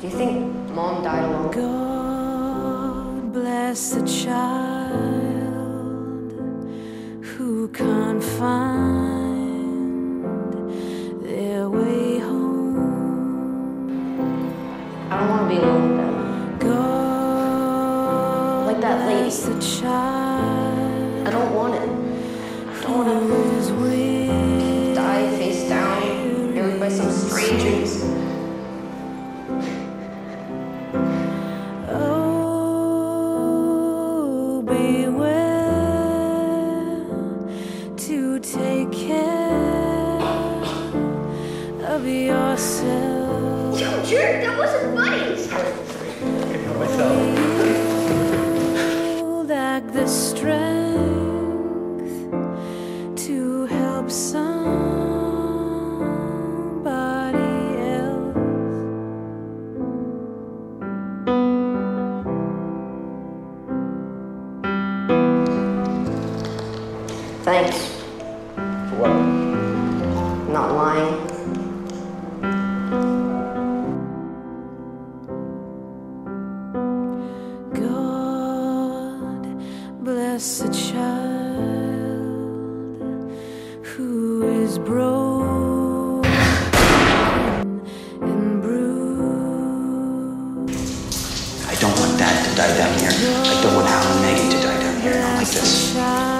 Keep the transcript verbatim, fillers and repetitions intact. Do you think Mom died alone? God bless the child who can't find their way home. I don't want to be alone with them. God like that lady. Bless the child. I don't want it. I don't want to die face down, buried by some strangers. Take care of yourself. You jerk! That wasn't funny! Sorry. I can help myself. You lack the strength to help somebody else. Thanks. What? Not lying. God bless a child who is broken and bruised. I don't want Dad to die down here. I don't want Hal and Megan to die down here. Not like this.